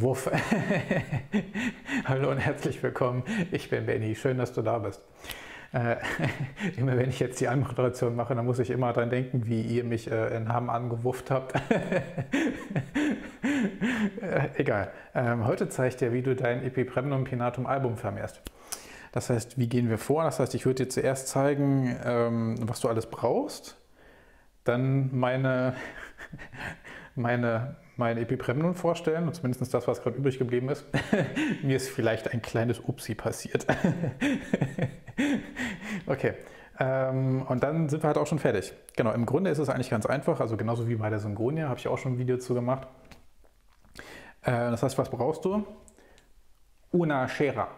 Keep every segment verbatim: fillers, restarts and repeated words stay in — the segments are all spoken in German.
Wuff. Hallo und herzlich willkommen, ich bin Benni, schön, dass du da bist. Äh, immer wenn ich jetzt die Anmoderation mache, dann muss ich immer dran denken, wie ihr mich äh, in Hamm angewufft habt. äh, egal, ähm, heute zeige ich dir, wie du dein Epipremnum Pinnatum Album vermehrst. Das heißt, wie gehen wir vor? Das heißt, ich würde dir zuerst zeigen, ähm, was du alles brauchst, dann meine... meine mein Epipremnum vorstellen, und zumindest das, was gerade übrig geblieben ist. Mir ist vielleicht ein kleines Upsi passiert. Okay, ähm, und dann sind wir halt auch schon fertig. Genau, im Grunde ist es eigentlich ganz einfach, also genauso wie bei der Syngonia, habe ich auch schon ein Video zu gemacht. Äh, das heißt, was brauchst du? Una Schere.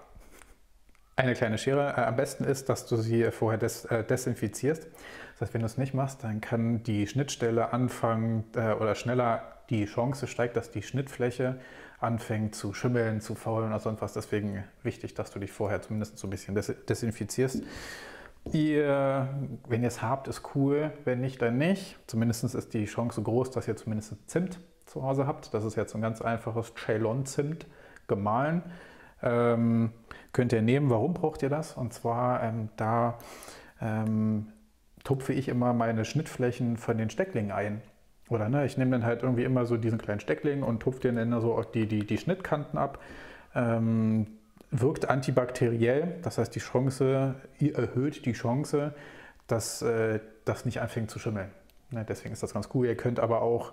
Eine kleine Schere. Äh, am besten ist, dass du sie vorher des, äh, desinfizierst. Das heißt, wenn du es nicht machst, dann kann die Schnittstelle anfangen äh, oder schneller die Chance steigt, dass die Schnittfläche anfängt zu schimmeln, zu faulen oder sonst was. Deswegen wichtig, dass du dich vorher zumindest so ein bisschen des desinfizierst. Ihr, wenn ihr es habt, ist cool. Wenn nicht, dann nicht. Zumindest ist die Chance groß, dass ihr zumindest Zimt zu Hause habt. Das ist jetzt ein ganz einfaches Ceylon-Zimt gemahlen. Ähm, könnt ihr nehmen. Warum braucht ihr das? Und zwar ähm, da ähm, tupfe ich immer meine Schnittflächen von den Stecklingen ein. Oder ne, ich nehme dann halt irgendwie immer so diesen kleinen Steckling und tupfe den dann so auf die, die, die Schnittkanten ab. Ähm, wirkt antibakteriell, das heißt, die Chance, ihr erhöht die Chance, dass äh, das nicht anfängt zu schimmeln. Ne, deswegen ist das ganz cool. Ihr könnt aber auch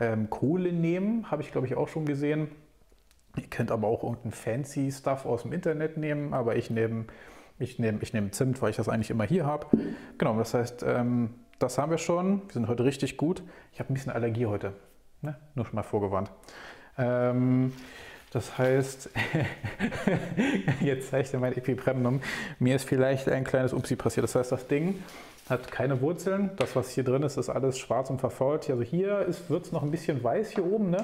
ähm, Kohle nehmen, habe ich glaube ich auch schon gesehen. Ihr könnt aber auch irgendeinen fancy Stuff aus dem Internet nehmen, aber ich nehme ich nehm, ich nehm Zimt, weil ich das eigentlich immer hier habe. Genau, das heißt... Ähm, Das haben wir schon. Wir sind heute richtig gut. Ich habe ein bisschen Allergie heute. Ne? Nur schon mal vorgewarnt. Ähm, das heißt, jetzt zeige ich dir mein Epipremnum. Mir ist vielleicht ein kleines Upsi passiert. Das heißt, das Ding hat keine Wurzeln. Das, was hier drin ist, ist alles schwarz und verfault. Also hier wird es noch ein bisschen weiß hier oben. Ne?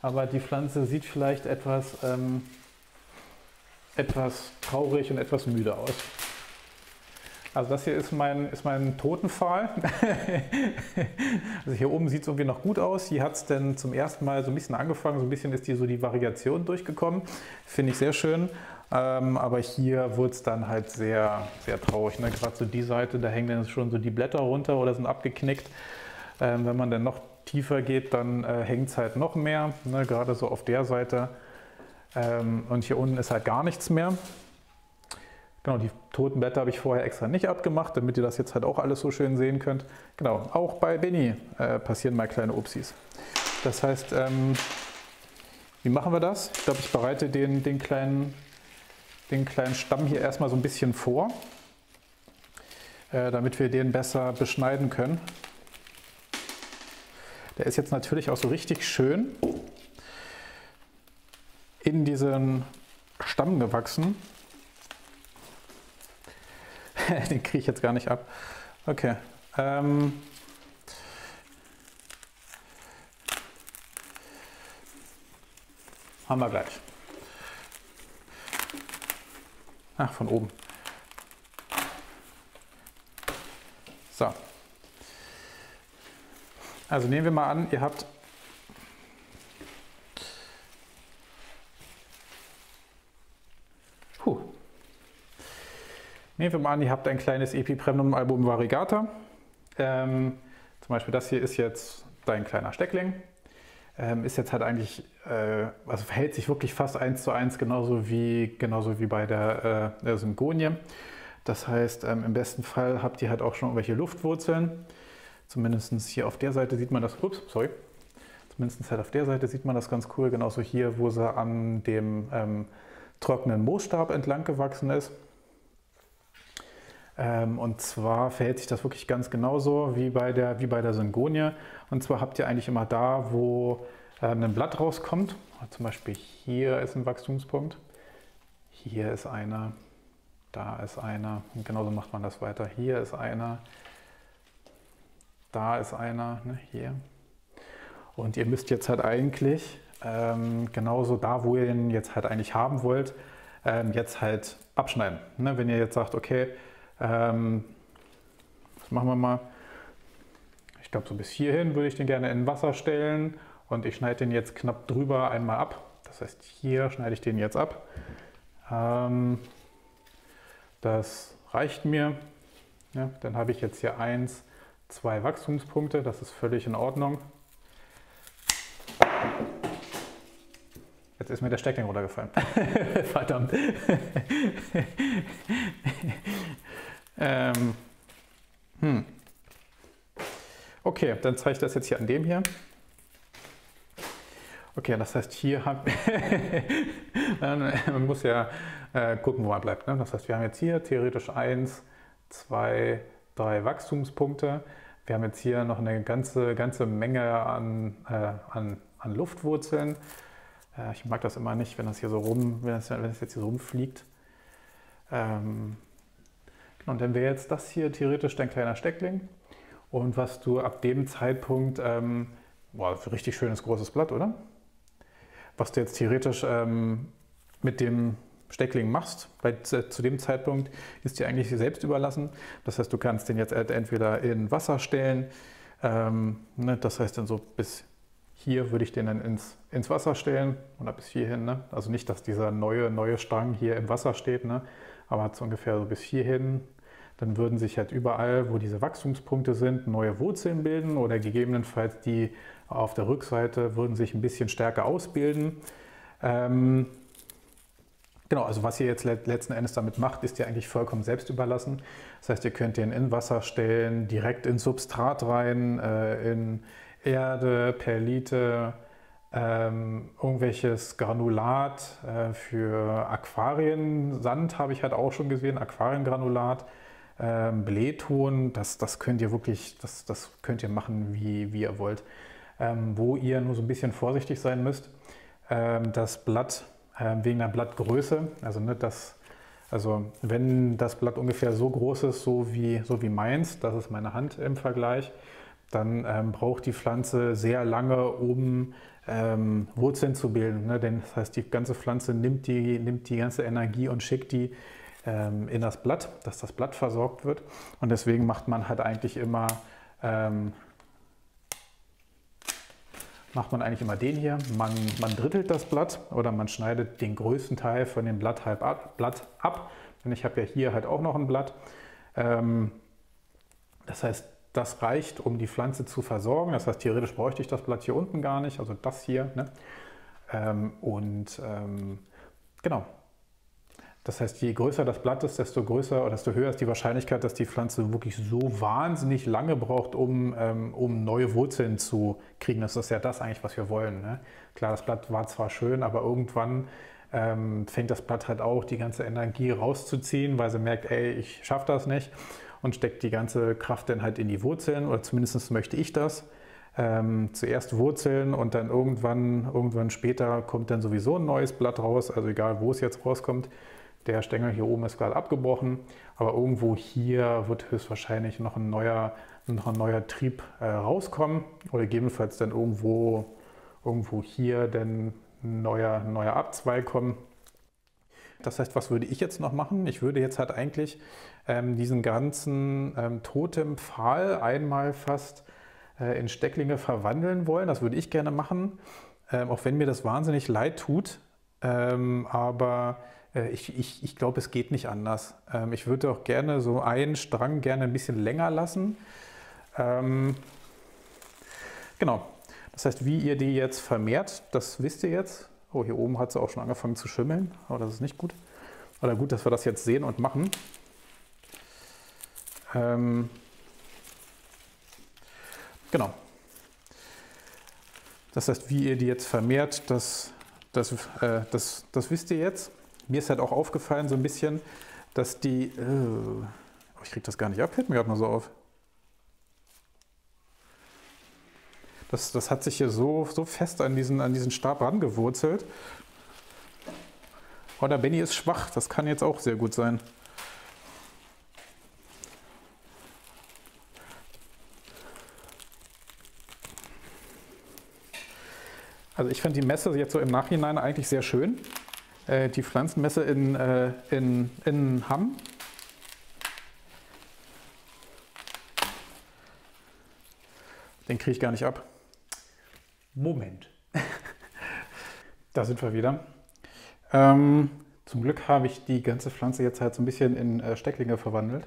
Aber die Pflanze sieht vielleicht etwas, ähm, etwas traurig und etwas müde aus. Also das hier ist mein, ist mein Totenpfahl. Also hier oben sieht es irgendwie noch gut aus. Hier hat es dann zum ersten Mal so ein bisschen angefangen. So ein bisschen ist hier so die Variation durchgekommen. Finde ich sehr schön. Ähm, aber hier wird es dann halt sehr, sehr traurig. Ne? Gerade so die Seite, da hängen dann schon so die Blätter runter oder sind abgeknickt. Ähm, wenn man dann noch tiefer geht, dann äh, hängt es halt noch mehr. Ne? Gerade so auf der Seite. Ähm, und hier unten ist halt gar nichts mehr. Genau, die toten Blätter habe ich vorher extra nicht abgemacht, damit ihr das jetzt halt auch alles so schön sehen könnt. Genau, auch bei Benni äh, passieren mal kleine Upsis. Das heißt, ähm, wie machen wir das? Ich glaube, ich bereite den, den, kleinen, den kleinen Stamm hier erstmal so ein bisschen vor, äh, damit wir den besser beschneiden können. Der ist jetzt natürlich auch so richtig schön in diesen Stamm gewachsen. Den kriege ich jetzt gar nicht ab. Okay. Ähm haben wir gleich. Ach, von oben. So. Also nehmen wir mal an, ihr habt... Puh. Nehmen wir mal an, ihr habt ein kleines Epipremnum Album Varigata. Ähm, zum Beispiel das hier ist jetzt dein kleiner Steckling. Ähm, ist jetzt halt eigentlich, äh, also verhält sich wirklich fast eins zu eins, genauso wie, genauso wie bei der, äh, der Syngonie. Das heißt, ähm, im besten Fall habt ihr halt auch schon irgendwelche Luftwurzeln. Zumindest hier auf der Seite sieht man das, ups, sorry. Zumindest halt auf der Seite sieht man das ganz cool. Genauso hier, wo sie an dem ähm, trockenen Moosstab entlang gewachsen ist. Und zwar verhält sich das wirklich ganz genauso wie bei der, wie bei der Syngonie. Und zwar habt ihr eigentlich immer da, wo ein Blatt rauskommt. Zum Beispiel hier ist ein Wachstumspunkt, hier ist einer, da ist einer. Und genauso macht man das weiter. Hier ist einer, da ist einer, ne, hier. Und ihr müsst jetzt halt eigentlich ähm, genauso da, wo ihr den jetzt halt eigentlich haben wollt, ähm, jetzt halt abschneiden. Ne? Wenn ihr jetzt sagt, okay, Ähm, das machen wir mal. Ich glaube, so bis hierhin würde ich den gerne in Wasser stellen und ich schneide den jetzt knapp drüber einmal ab. Das heißt, hier schneide ich den jetzt ab. Ähm, das reicht mir. Ja, dann habe ich jetzt hier eins, zwei Wachstumspunkte. Das ist völlig in Ordnung. Jetzt ist mir der Steckling runtergefallen. Verdammt. ähm, hm. Okay, dann zeige ich das jetzt hier an dem hier. Okay, das heißt, hier haben man muss ja äh, gucken, wo man bleibt. Ne? Das heißt, wir haben jetzt hier theoretisch eins, zwei, drei Wachstumspunkte. Wir haben jetzt hier noch eine ganze, ganze Menge an, äh, an, an Luftwurzeln. Äh, ich mag das immer nicht, wenn das hier so rum, wenn das, wenn das jetzt hier so rumfliegt. Ähm, und dann wäre jetzt das hier theoretisch dein kleiner Steckling. Und was du ab dem Zeitpunkt, ähm, boah, richtig schönes großes Blatt, oder? Was du jetzt theoretisch ähm, mit dem Steckling machst, weil zu dem Zeitpunkt ist dir eigentlich selbst überlassen. Das heißt, du kannst den jetzt entweder in Wasser stellen, ähm, ne? Das heißt dann so bis hier würde ich den dann ins, ins Wasser stellen oder bis hierhin. Ne? Also nicht, dass dieser neue, neue Strang hier im Wasser steht, ne? Aber so ungefähr so bis hierhin. Dann würden sich halt überall, wo diese Wachstumspunkte sind, neue Wurzeln bilden oder gegebenenfalls die auf der Rückseite würden sich ein bisschen stärker ausbilden. Ähm, genau, also was ihr jetzt letzten Endes damit macht, ist ja eigentlich vollkommen selbst überlassen. Das heißt, ihr könnt den in Wasser stellen, direkt in Substrat rein, äh, in Erde, Perlite, ähm, irgendwelches Granulat äh, für Aquarien. Sand habe ich halt auch schon gesehen, Aquariengranulat. Ähm, Blähton, das, das könnt ihr wirklich, das, das könnt ihr machen, wie, wie ihr wollt. Ähm, wo ihr nur so ein bisschen vorsichtig sein müsst, ähm, das Blatt ähm, wegen der Blattgröße, also, ne, das, also wenn das Blatt ungefähr so groß ist, so wie, so wie meins, das ist meine Hand im Vergleich, dann ähm, braucht die Pflanze sehr lange, um ähm, Wurzeln zu bilden. Ne? Denn das heißt, die ganze Pflanze nimmt die, nimmt die ganze Energie und schickt die in das Blatt, dass das Blatt versorgt wird. Und deswegen macht man halt eigentlich immer, ähm, macht man eigentlich immer den hier. Man, man drittelt das Blatt oder man schneidet den größten Teil von dem Blatt halb ab. Blatt ab. Und ich habe ja hier halt auch noch ein Blatt. Ähm, das heißt, das reicht, um die Pflanze zu versorgen. Das heißt, theoretisch bräuchte ich das Blatt hier unten gar nicht, also das hier. Ne? Ähm, und ähm, genau. Das heißt, je größer das Blatt ist, desto größer oder desto höher ist die Wahrscheinlichkeit, dass die Pflanze wirklich so wahnsinnig lange braucht, um, ähm, um neue Wurzeln zu kriegen. Das ist ja das eigentlich, was wir wollen. Ne? Klar, das Blatt war zwar schön, aber irgendwann ähm, fängt das Blatt halt auch die ganze Energie rauszuziehen, weil sie merkt, ey, ich schaffe das nicht und steckt die ganze Kraft dann halt in die Wurzeln oder zumindest möchte ich das. Ähm, zuerst Wurzeln und dann irgendwann, irgendwann später kommt dann sowieso ein neues Blatt raus, also egal, wo es jetzt rauskommt. Der Stängel hier oben ist gerade abgebrochen, aber irgendwo hier wird höchstwahrscheinlich noch ein neuer, noch ein neuer Trieb äh, rauskommen oder gegebenenfalls dann irgendwo, irgendwo hier dann ein neuer, neuer Abzweig kommen. Das heißt, was würde ich jetzt noch machen? Ich würde jetzt halt eigentlich ähm, diesen ganzen ähm, toten Pfahl einmal fast äh, in Stecklinge verwandeln wollen. Das würde ich gerne machen, ähm, auch wenn mir das wahnsinnig leid tut, ähm, aber... Ich, ich, ich glaube, es geht nicht anders. Ich würde auch gerne so einen Strang gerne ein bisschen länger lassen. Ähm, genau. Das heißt, wie ihr die jetzt vermehrt, das wisst ihr jetzt. Oh, hier oben hat sie auch schon angefangen zu schimmeln. Aber das ist nicht gut. Oder gut, dass wir das jetzt sehen und machen. Ähm, genau. Das heißt, wie ihr die jetzt vermehrt, das, das, äh, das, das wisst ihr jetzt. Mir ist halt auch aufgefallen so ein bisschen, dass die... Oh, ich kriege das gar nicht ab, fällt mir gerade mal so auf. Das, das hat sich hier so, so fest an diesen, an diesen Stab rangewurzelt. Oh, der Benny ist schwach, das kann jetzt auch sehr gut sein. Also ich fand die Messe jetzt so im Nachhinein eigentlich sehr schön. Die Pflanzenmesse in, in, in Hamm. Den kriege ich gar nicht ab. Moment. Da sind wir wieder. Ähm, zum Glück habe ich die ganze Pflanze jetzt halt so ein bisschen in äh, Stecklinge verwandelt,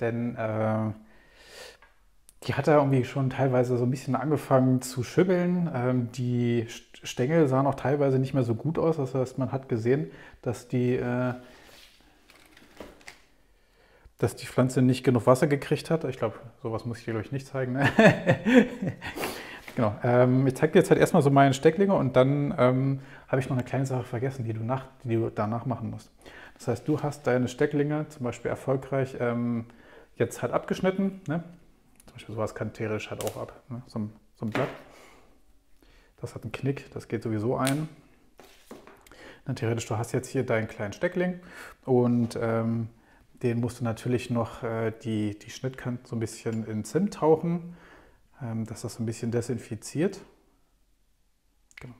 denn äh, die hat da irgendwie schon teilweise so ein bisschen angefangen zu schimmeln. Ähm, die Stängel sahen auch teilweise nicht mehr so gut aus. Das heißt, man hat gesehen, dass die, äh, dass die Pflanze nicht genug Wasser gekriegt hat. Ich glaube, sowas muss ich dir, glaube ich, nicht zeigen. Ne? Genau. Ähm, ich zeige dir jetzt halt erstmal so meine Stecklinge und dann ähm, habe ich noch eine kleine Sache vergessen, die du, nach, die du danach machen musst. Das heißt, du hast deine Stecklinge zum Beispiel erfolgreich ähm, jetzt halt abgeschnitten. Ne? Zum Beispiel sowas kann theoretisch halt auch ab. Ne? So, so ein Blatt. Das hat einen Knick, das geht sowieso ein. Dann theoretisch, du hast jetzt hier deinen kleinen Steckling und ähm, den musst du natürlich noch äh, die, die Schnittkante so ein bisschen in Zimt tauchen, dass das so ein bisschen desinfiziert. Genau.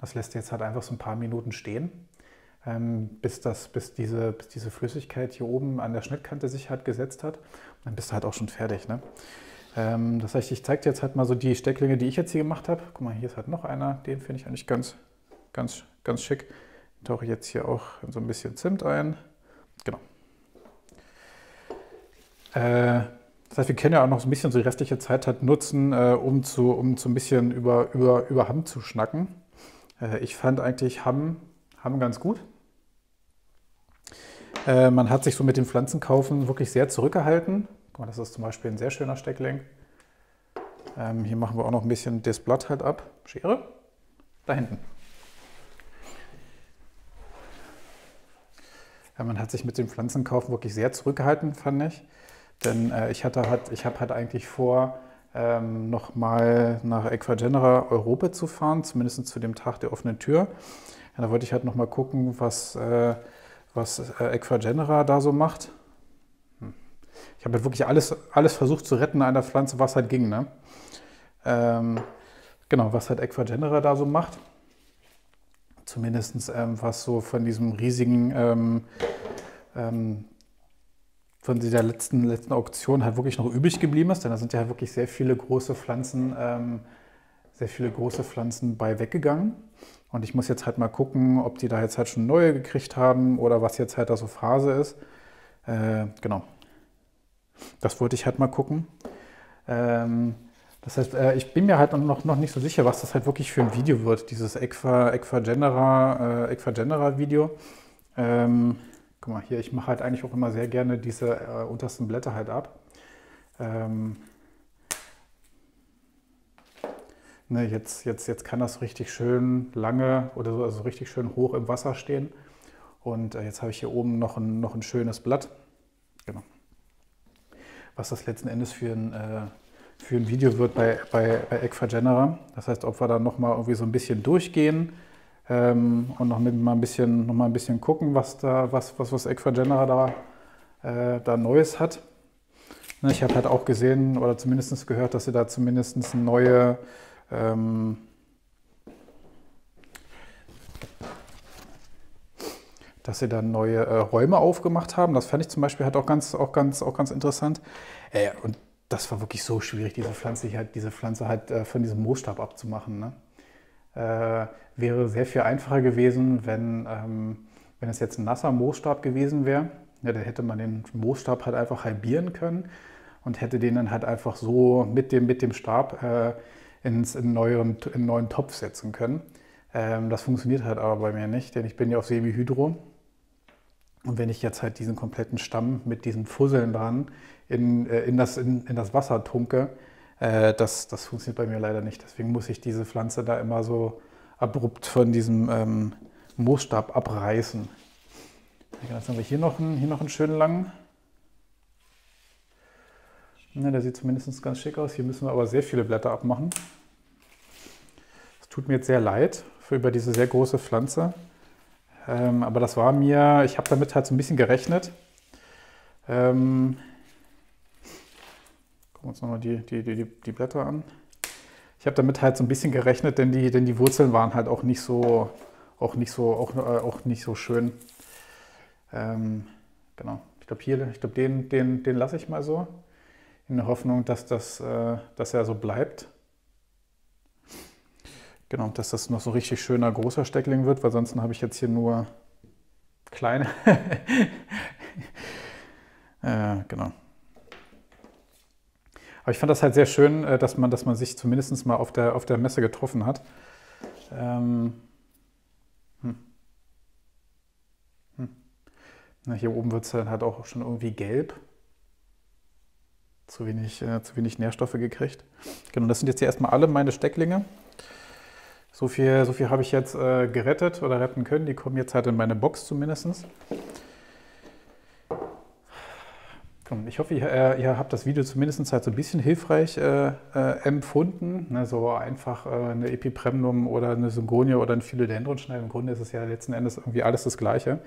Das lässt jetzt halt einfach so ein paar Minuten stehen, bis, das, bis, diese, bis diese Flüssigkeit hier oben an der Schnittkante sich halt gesetzt hat. Und dann bist du halt auch schon fertig. Ne? Das heißt, ich zeige dir jetzt halt mal so die Stecklinge, die ich jetzt hier gemacht habe. Guck mal, hier ist halt noch einer. Den finde ich eigentlich ganz, ganz, ganz schick. Den tauche ich jetzt hier auch so ein bisschen Zimt ein. Genau. Äh, Das heißt, wir können ja auch noch so ein bisschen so die restliche Zeit halt nutzen, äh, um, zu, um so ein bisschen über, über, über Hamm zu schnacken. Äh, ich fand eigentlich Hamm, Hamm ganz gut. Äh, man hat sich so mit den Pflanzenkaufen wirklich sehr zurückgehalten. Guck mal, das ist zum Beispiel ein sehr schöner Steckling. Ähm, hier machen wir auch noch ein bisschen das Blatt halt ab. Schere, da hinten. Ja, man hat sich mit den Pflanzenkaufen wirklich sehr zurückgehalten, fand ich. Denn äh, ich, halt, ich habe halt eigentlich vor, ähm, nochmal nach Ecuagenera Europa zu fahren, zumindest zu dem Tag der offenen Tür. Ja, da wollte ich halt nochmal gucken, was, äh, was äh, Ecuagenera da so macht. Hm. Ich habe halt wirklich alles, alles versucht zu retten an der Pflanze, was halt ging. Ne? Ähm, genau, was halt Ecuagenera da so macht. Zumindest ähm, was so von diesem riesigen... Ähm, ähm, von dieser letzten, letzten Auktion halt wirklich noch übrig geblieben ist, denn da sind ja wirklich sehr viele große Pflanzen, ähm, sehr viele große Pflanzen bei weggegangen. Und ich muss jetzt halt mal gucken, ob die da jetzt halt schon neue gekriegt haben oder was jetzt halt da so Phase ist. Äh, genau. Das wollte ich halt mal gucken. Ähm, das heißt, äh, ich bin mir halt noch, noch nicht so sicher, was das halt wirklich für ein Video wird, dieses Ecuagenera, äh, Ecuagenera Video. Ähm, Guck mal hier, ich mache halt eigentlich auch immer sehr gerne diese äh, untersten Blätter halt ab. Ähm, ne, jetzt, jetzt, jetzt kann das richtig schön lange oder so, also richtig schön hoch im Wasser stehen. Und äh, jetzt habe ich hier oben noch ein, noch ein schönes Blatt. Genau. Was das letzten Endes für ein, äh, für ein Video wird bei, bei, bei Ecuagenera. Das heißt, ob wir da nochmal irgendwie so ein bisschen durchgehen. Ähm, und noch mal ein bisschen, noch mal ein bisschen gucken, was da, was, was, was Ecuagenera da, äh, da Neues hat. Ne, ich habe halt auch gesehen oder zumindest gehört, dass sie da zumindest neue, ähm, dass sie da neue äh, Räume aufgemacht haben. Das fand ich zum Beispiel halt auch ganz, auch ganz, auch ganz interessant. Äh, und das war wirklich so schwierig, diese Pflanze halt, diese Pflanze halt äh, von diesem Moosstab abzumachen. Ne? Äh, wäre sehr viel einfacher gewesen, wenn, ähm, wenn es jetzt ein nasser Moosstab gewesen wäre. Ja, dann hätte man den Moosstab halt einfach halbieren können und hätte den dann halt einfach so mit dem, mit dem Stab äh, ins, in, neueren, in einen neuen Topf setzen können. Ähm, das funktioniert halt aber bei mir nicht, denn ich bin ja auf Semihydro. Und wenn ich jetzt halt diesen kompletten Stamm mit diesen Fusseln dran in, äh, in, das, in, in das Wasser tunke, Das, das funktioniert bei mir leider nicht. Deswegen muss ich diese Pflanze da immer so abrupt von diesem ähm, Moosstab abreißen. Jetzt haben wir hier noch einen, hier noch einen schönen langen. Ja, der sieht zumindest ganz schick aus. Hier müssen wir aber sehr viele Blätter abmachen. Es tut mir jetzt sehr leid für über diese sehr große Pflanze. Ähm, aber das war mir, ich habe damit halt so ein bisschen gerechnet. Ähm, Gucken wir uns nochmal die, die, die, die Blätter an. Ich habe damit halt so ein bisschen gerechnet, denn die, denn die Wurzeln waren halt auch nicht so, auch nicht so, auch, äh, auch nicht so schön. Ähm, genau. Ich glaube hier, ich glaube den, den, den lasse ich mal so. In der Hoffnung, dass, das, äh, dass er so bleibt. Genau, dass das noch so richtig schöner, großer Steckling wird, weil sonst habe ich jetzt hier nur kleine. äh, genau. Aber ich fand das halt sehr schön, dass man, dass man sich zumindest mal auf der, auf der Messe getroffen hat. Ähm, hm. Hm. Na, hier oben wird es dann halt auch schon irgendwie gelb. Zu wenig, äh, zu wenig Nährstoffe gekriegt. Genau, das sind jetzt hier erstmal alle meine Stecklinge. So viel, so viel habe ich jetzt äh, gerettet oder retten können. Die kommen jetzt halt in meine Box zumindest. Ich hoffe, ihr, äh, ihr habt das Video zumindest halt so ein bisschen hilfreich äh, äh, empfunden. Ne, so einfach äh, eine Epipremnum oder eine Syngonia oder ein Philodendron schneiden. Im Grunde ist es ja letzten Endes irgendwie alles das Gleiche.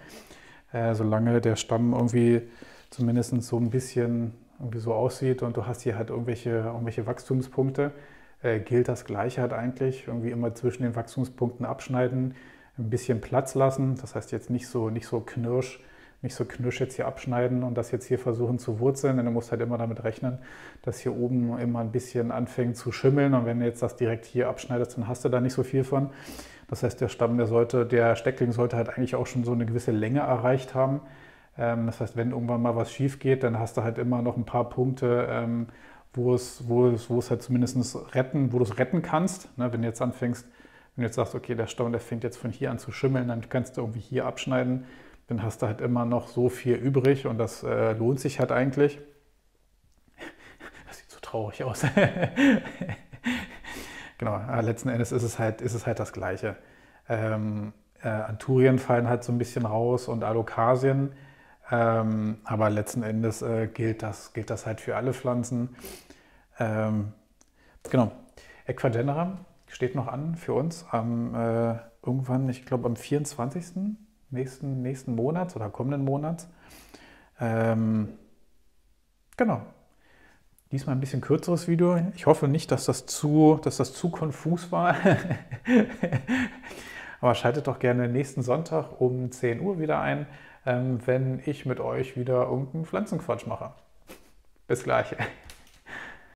Äh, solange der Stamm irgendwie zumindest so ein bisschen irgendwie so aussieht und du hast hier halt irgendwelche, irgendwelche Wachstumspunkte, Äh, gilt das Gleiche halt eigentlich, irgendwie immer zwischen den Wachstumspunkten abschneiden, ein bisschen Platz lassen, das heißt jetzt nicht so, nicht so knirsch, nicht so knirsch jetzt hier abschneiden und das jetzt hier versuchen zu wurzeln, denn du musst halt immer damit rechnen, dass hier oben immer ein bisschen anfängt zu schimmeln und wenn du jetzt das direkt hier abschneidest, dann hast du da nicht so viel von. Das heißt, der Stamm, der sollte, der Steckling sollte halt eigentlich auch schon so eine gewisse Länge erreicht haben. Ähm, das heißt, wenn irgendwann mal was schief geht, dann hast du halt immer noch ein paar Punkte, ähm, wo es, wo es, wo es halt zumindest retten, wo du es retten kannst. Ne, wenn du jetzt anfängst, wenn du jetzt sagst, okay, der Stamm, der fängt jetzt von hier an zu schimmeln, dann kannst du irgendwie hier abschneiden, dann hast du halt immer noch so viel übrig und das äh, lohnt sich halt eigentlich. Das sieht so traurig aus. Genau, letzten Endes ist es halt, ist es halt das Gleiche. Ähm, äh, Anthurien fallen halt so ein bisschen raus und Alokasien. Ähm, aber letzten Endes äh, gilt das, gilt das halt für alle Pflanzen. Ähm, genau. Ecuagenera steht noch an für uns am äh, irgendwann, ich glaube am vierundzwanzigsten nächsten, nächsten Monats oder kommenden Monats. Ähm, genau. Diesmal ein bisschen kürzeres Video. Ich hoffe nicht, dass das zu, dass das zu konfus war. Aber schaltet doch gerne nächsten Sonntag um zehn Uhr wieder ein, wenn ich mit euch wieder irgendeinen Pflanzenquatsch mache. Bis gleich.